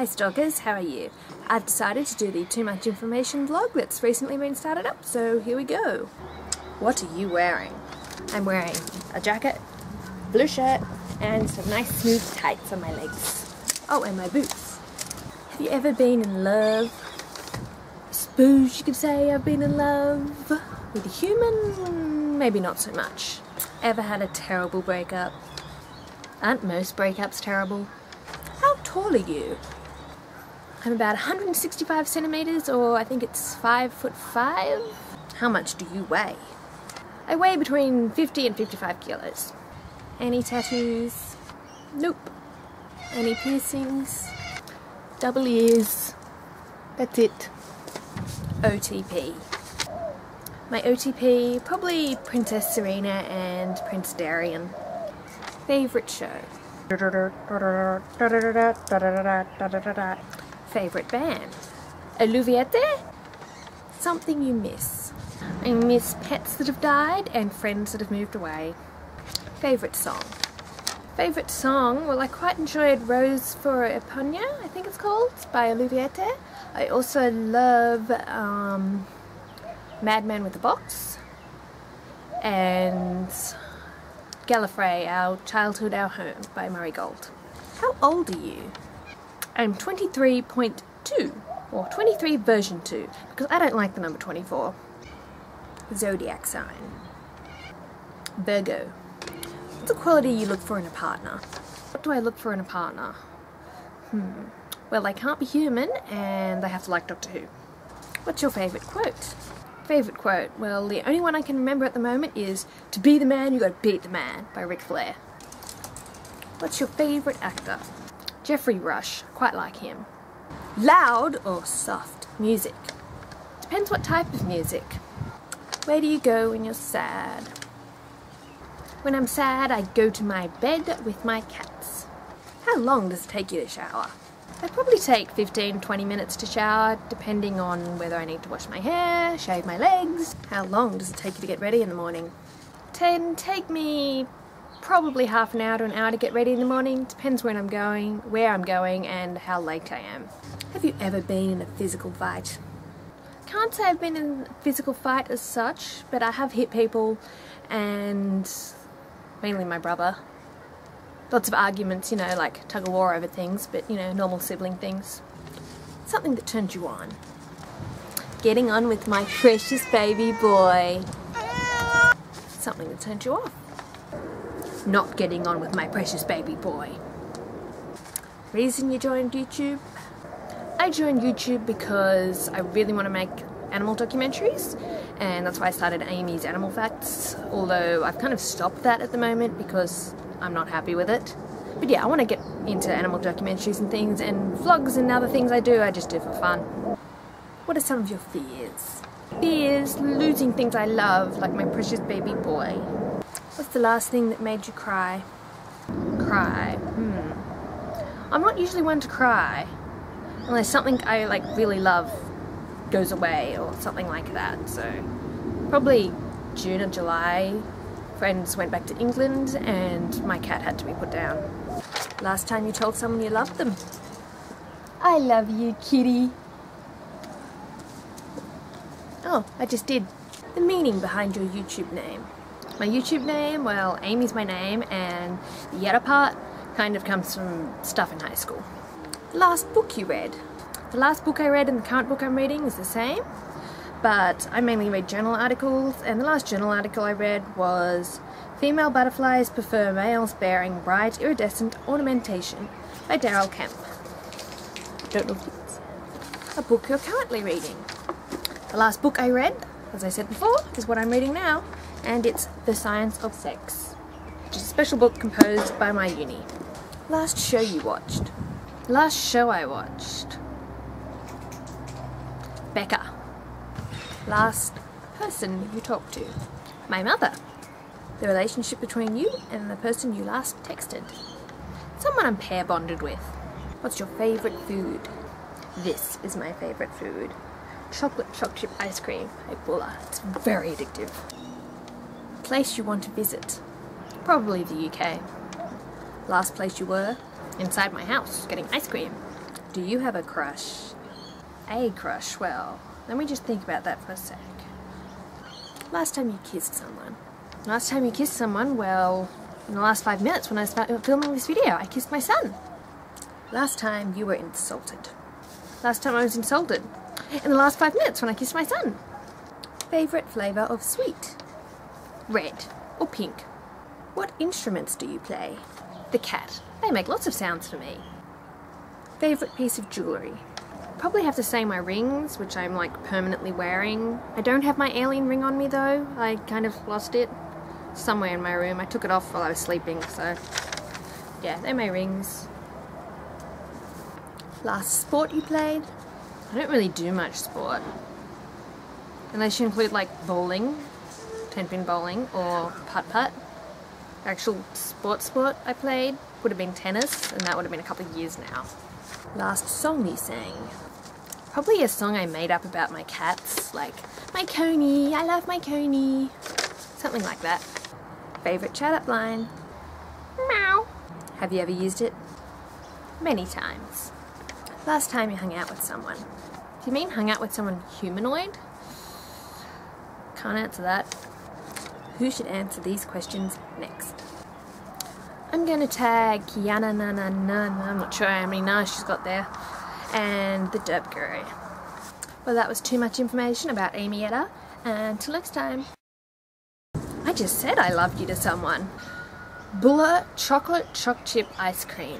Hey stalkers, how are you? I've decided to do the Too Much Information vlog that's recently been started up, so here we go. What are you wearing? I'm wearing a jacket, blue shirt, and some nice smooth tights on my legs. Oh, and my boots. Have you ever been in love? Spooge, you could say I've been in love. With a human? Maybe not so much. Ever had a terrible breakup? Aren't most breakups terrible? How tall are you? I'm about 165 centimeters, or I think it's 5'5". How much do you weigh? I weigh between 50 and 55 kilos. Any tattoos? Nope. Any piercings? Double ears. That's it. OTP. My OTP, probably Princess Serena and Prince Darian. Favorite show? Favorite band? Alluvielle? Something you miss? I miss pets that have died and friends that have moved away. Favorite song? Favorite song? Well, I quite enjoyed Rose for a Eponya, I think it's called, by Alluvielle. I also love Madman with a Box and Gallifrey, Our Childhood, Our Home by Murray Gold. How old are you? I'm 23.2, or 23 version 2, because I don't like the number 24. Zodiac sign. Virgo. What's a quality you look for in a partner? What do I look for in a partner? Well, they can't be human and they have to like Doctor Who. What's your favourite quote? Favourite quote? Well, the only one I can remember at the moment is, "To be the man, you gotta beat the man," by Ric Flair. What's your favourite actor? Geoffrey Rush. Quite like him. Loud or soft music? Depends what type of music. Where do you go when you're sad? When I'm sad, I go to my bed with my cats. How long does it take you to shower? I probably take 15-20 minutes to shower, depending on whether I need to wash my hair, shave my legs. How long does it take you to get ready in the morning? Take me probably half an hour to an hour to get ready in the morning. Depends when I'm going, where I'm going, and how late I am. Have you ever been in a physical fight? Can't say I've been in a physical fight as such, but I have hit people, and mainly my brother. Lots of arguments, you know, like tug-of-war over things, but, you know, normal sibling things. Something that turns you on. Getting on with my precious baby boy. Hello. Something that turns you off. Not getting on with my precious baby boy. Reason you joined YouTube? I joined YouTube because I really want to make animal documentaries, and that's why I started Amy's Animal Facts, although I've kind of stopped that at the moment because I'm not happy with it. But yeah, I want to get into animal documentaries and things, and vlogs and other things I do, I just do for fun. What are some of your fears? Fears, losing things I love, like my precious baby boy. What's the last thing that made you cry? Cry, I'm not usually one to cry, unless something I like really love goes away or something like that, so probably June or July. Friends went back to England and my cat had to be put down. Last time you told someone you loved them? I love you, kitty. Oh, I just did. The meaning behind your YouTube name. My YouTube name, well, Amy's my name, and the Yetta part kind of comes from stuff in high school. The last book you read? The last book I read and the current book I'm reading is the same. But I mainly read journal articles, and the last journal article I read was Female Butterflies Prefer Males Bearing Bright Iridescent Ornamentation by Darryl Kemp. Don't know if it's a book you're currently reading. The last book I read, as I said before, is what I'm reading now, and it's The Science of Sex, which is a special book composed by my uni. Last show you watched? Last show I watched? Becca. Last person you talked to? My mother. The relationship between you and the person you last texted. Someone I'm pair bonded with. What's your favourite food? This is my favourite food. Chocolate choc chip ice cream by Bulla. It's very addictive. Place you want to visit? Probably the UK. Last place you were? Inside my house, getting ice cream. Do you have a crush? A crush? Well, let me just think about that for a sec. Last time you kissed someone. Last time you kissed someone? Well, in the last 5 minutes when I was filming this video, I kissed my son. Last time you were insulted. Last time I was insulted. In the last 5 minutes when I kissed my son. Favorite flavor of sweet? Red or pink. What instruments do you play? The cat. They make lots of sounds for me. Favorite piece of jewelry? Probably have to say my rings, which I'm like permanently wearing. I don't have my alien ring on me though. I kind of lost it somewhere in my room. I took it off while I was sleeping, so yeah, they're my rings. Last sport you played? I don't really do much sport. Unless you include like bowling, 10-pin bowling, or putt-putt. Actual sport I played would have been tennis, and that would have been a couple of years now. Last song you sang? Probably a song I made up about my cats, like, my Coney, I love my Coney. Something like that. Favorite chat-up line? Meow. Have you ever used it? Many times. Last time you hung out with someone? Do you mean hung out with someone humanoid? Can't answer that. Who should answer these questions next? I'm going to tag Yana na, I'm not sure how many na's she's got there, and the Derp Guru. Well, that was too much information about Amy Edda, and till next time. I just said I loved you to someone. Bulla chocolate choc chip ice cream.